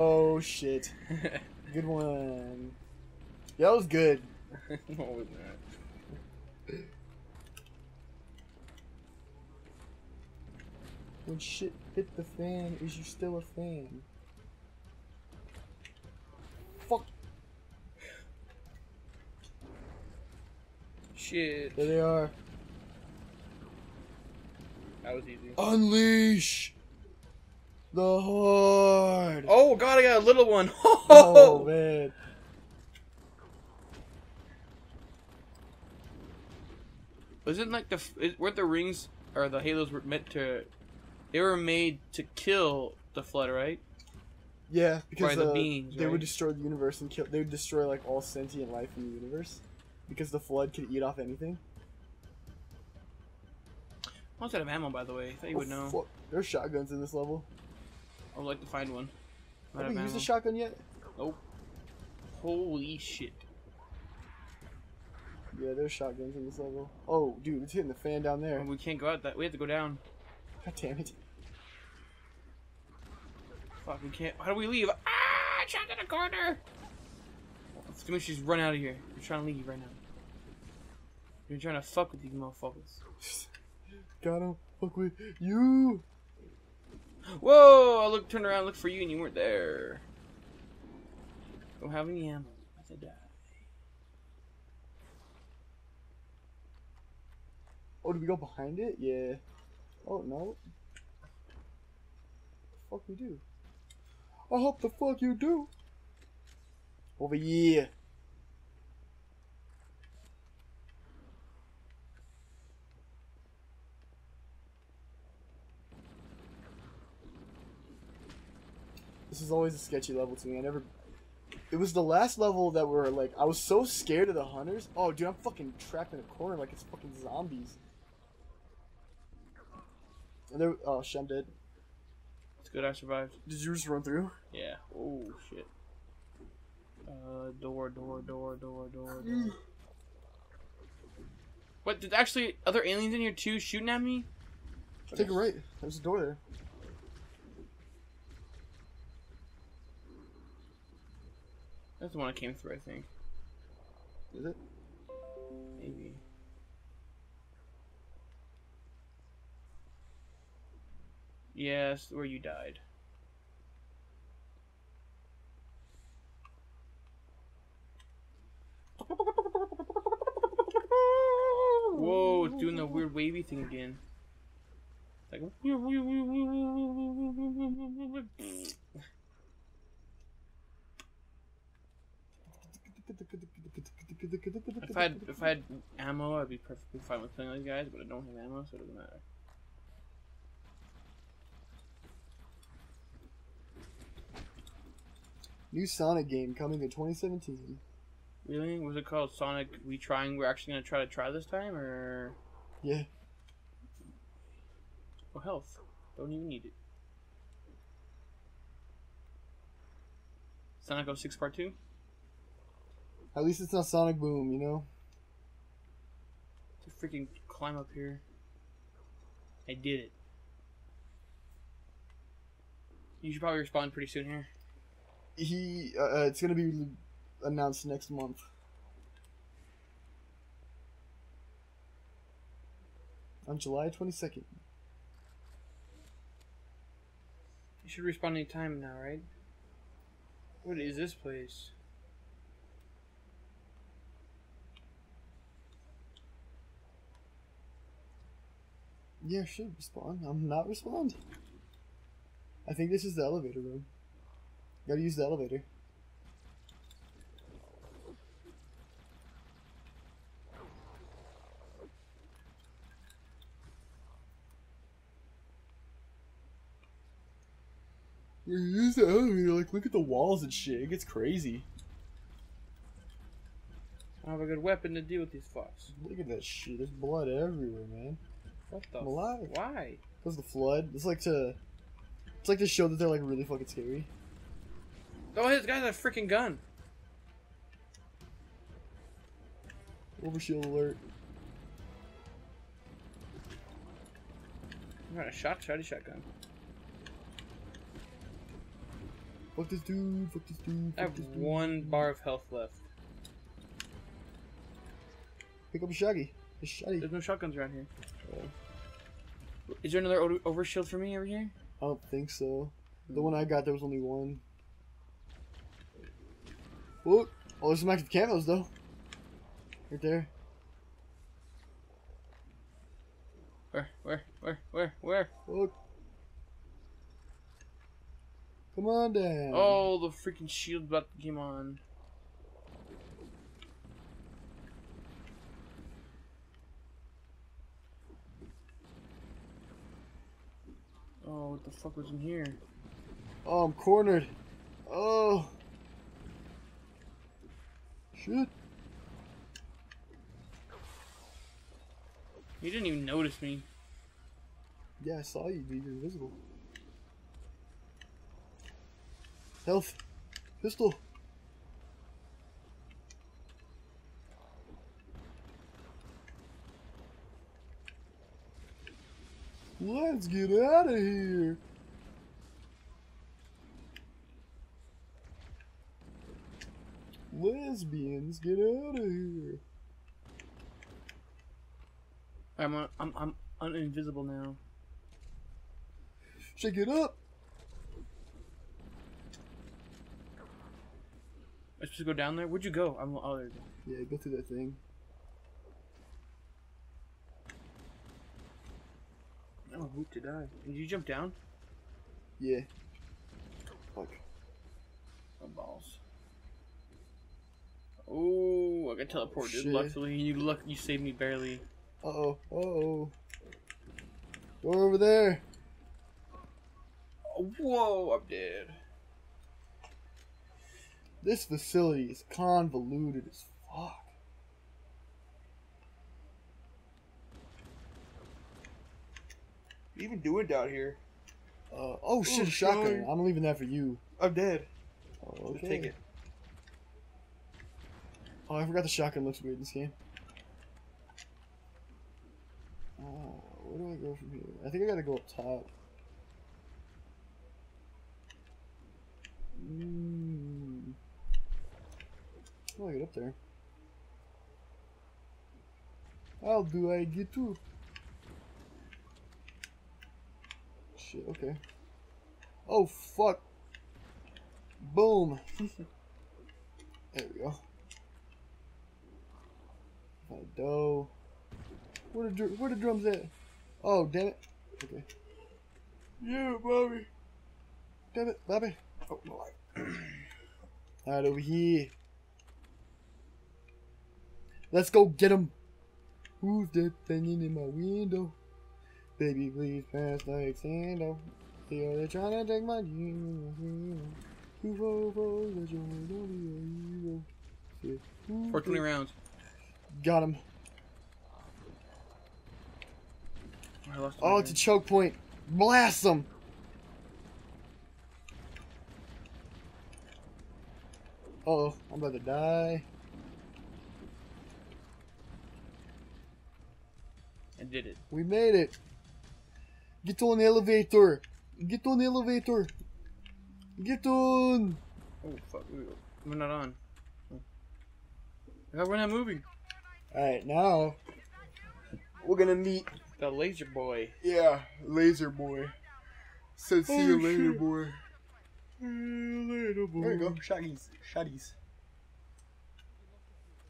Oh shit. Good one. Yeah, that was good. No, it was not. When shit hit the fan, is you still a fan? Fuck. Shit. There they are. That was easy. Unleash the horde. Oh god, I got a little one. Oh man. Wasn't like weren't the rings or the halos were meant to? They were made to kill the flood, right? Yeah, because the beings, they would destroy the universe and kill. They would destroy like all sentient life in the universe, because the flood could eat off anything. I was out of ammo, by the way. I thought you would know. Fuck. There's shotguns in this level. I would like to find one. Have you used a shotgun yet? Nope. Holy shit. Yeah, there's shotguns in this level. Oh, dude, it's hitting the fan down there. Oh, we can't go out that. We have to go down. God damn it. Fuck, we can't. How do we leave? Ah! Shot in a corner! Let's make sure she's run out of here. We're trying to leave right now. We're trying to fuck with these motherfuckers. Gotta fuck with you! Whoa! I turned around, looked for you, and you weren't there. Don't have any ammo. I said that. Oh, did we go behind it? Yeah. Oh, no. The fuck we do? I hope the fuck you do! Over here! This is always a sketchy level to me. It was the last level that were like, I was so scared of the hunters. Oh, dude, I'm fucking trapped in a corner like it's fucking zombies. And there, oh shit, I'm dead. It's good I survived. Did you just run through? Yeah. Oh shit. Door. What? Did actually other aliens in here too shooting at me? Take a right. There's a door there. That's the one I came through, I think. Is it? Maybe. Yes, where you died. Whoa, it's doing the weird wavy thing again. It's like if I had ammo, I'd be perfectly fine with killing these guys, but I don't have ammo, so it doesn't matter. New Sonic game coming in 2017. Really? Was it called Sonic? We're actually gonna try this time, or? Yeah. Oh, health. Don't even need it. Sonic 06 Part 2? At least it's not Sonic Boom, you know? To freaking climb up here. I did it. You should probably respond pretty soon here. It's gonna be announced next month. On July 22nd. You should respond any time now, right? What is this place? Yeah, should respond. I'm not responding. I think this is the elevator room. Gotta use the elevator. You use the elevator, like, look at the walls and shit. It gets crazy. I have a good weapon to deal with these fucks. Look at that shit. There's blood everywhere, man. What the? I'm alive. Why? Because the flood. It's like to show that they're like really fucking scary. Oh, this guy's a freaking gun. Overshield alert. I'm trying to shotty shotgun. Fuck this dude, fuck this dude, fuck I have this dude. One bar of health left. Pick up a shaggy. A shaggy. There's no shotguns around here. Oh. Is there another overshield for me over here? I don't think so. The one I got, there was only one. Whoop. Oh, there's some active camos, though. Right there. Where? Look. Come on down. Oh, the freaking shield about to come on. Oh, what the fuck was in here? Oh, I'm cornered. Oh. Shit. You didn't even notice me. Yeah, I saw you, dude. You're invisible. Health. Pistol. Let's get out of here. Lesbians, get out of here. I'm uninvisible now. Shake it up. I supposed to go down there? Where'd you go? I'm oh there. Yeah, go through that thing. Oh, who did I? Did you jump down? Yeah. Fuck. Oh, balls. Oh, I got teleported. Oh, luckily, you saved me barely. Uh oh. Uh oh. Go over there. Oh, whoa, I'm dead. This facility is convoluted as fuck. What are you even doing down here? Oh shit, shotgun. I'm leaving that for you. I'm dead. Oh, okay. Take it. Oh, I forgot the shotgun looks weird in this game. Oh, where do I go from here? I think I gotta go up top. Mm. How do I get up there? How do I get to? Shit, okay. Oh, fuck. Boom. There we go. My dough. Where the drums at? Oh, damn it. Okay. Yeah, Bobby. Damn it, Bobby. Oh, my life. Alright, over here. Let's go get him. Who's that banging in my window? Baby, please pass like Sando. Yo, they're trying to take my dream. 420 rounds. Got him. Oh, it's a choke point. Blast them. Uh oh, I'm about to die. I did it. We made it. Get on the elevator. Get on the elevator. Get on. Oh fuck, we're not on. We're not moving. All right, now we're gonna meet the laser boy. Yeah, laser boy. Said see you later, boy. Later, boy. There you go. Shotties. Shotties.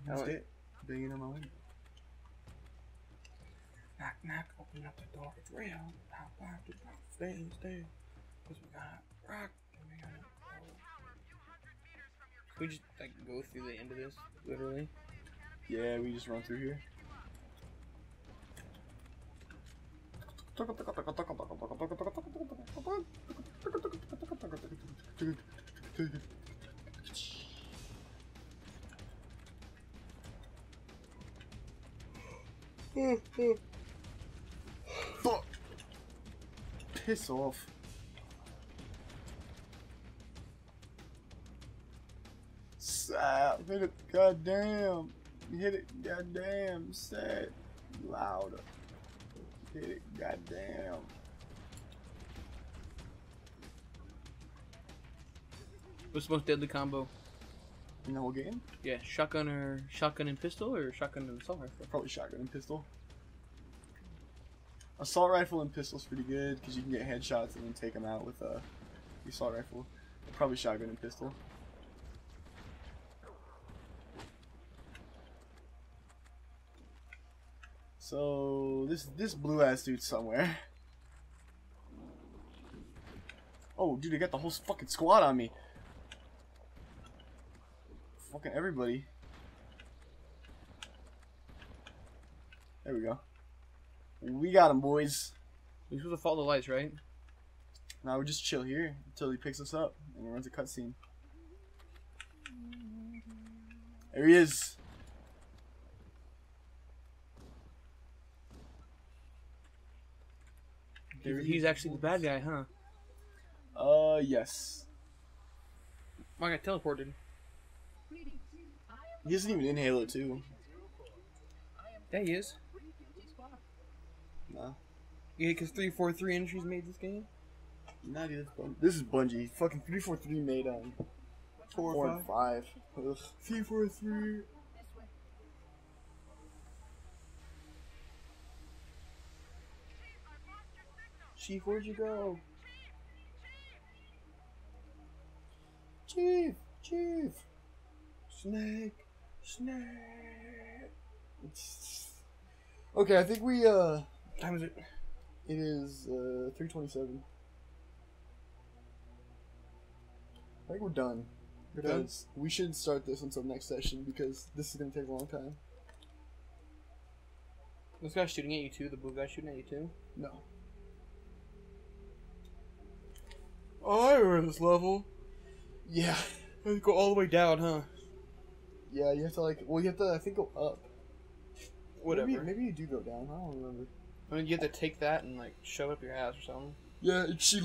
That's it. Banging on my window. Knock, knock. Open up the door. It's real. Pop, pop, pop. Stay, stay. Cause we got rock. Can we just like go through the end of this, literally? Yeah, we just run through here. Piss off. Stop. Hit it. Goddamn. Hit it. Goddamn. Sad. Louder. Hit it. Goddamn. What's the most deadly combo? In the whole game? Yeah, shotgun and pistol, or shotgun and assault rifle? Probably shotgun and pistol. Assault rifle and pistol's pretty good, because you can get headshots and then take them out with the assault rifle. Probably shotgun and pistol. So, this blue-ass dude's somewhere. Oh, dude, I got the whole fucking squad on me. Fucking everybody. There we go. We got him, boys. We're supposed to follow the lights, right? Now we just chill here until he picks us up and runs a cutscene. There he is. He's actually the bad guy, huh? Yes. I got teleported. He isn't even in Halo 2. Yeah, he is. Nah. Yeah, because 343 Industries made this game? Nah, dude, this is Bungie. Fucking 343 made, 4 and 5. 343. Chief, where'd you go? Chief! Chief! Snake! Snake! Okay, I think we, what time is it? It is, 3:27. I think we're done. We're done? We shouldn't start this until next session, because this is gonna take a long time. This guy's shooting at you too? The blue guy's shooting at you too? No. Oh, I remember this level. Yeah. You go all the way down, huh? Yeah, you have to, like, well, you have to, I think, go up. Whatever. Maybe you do go down, I don't remember. I mean, you have to take that and, like, shove up your ass or something. Yeah, she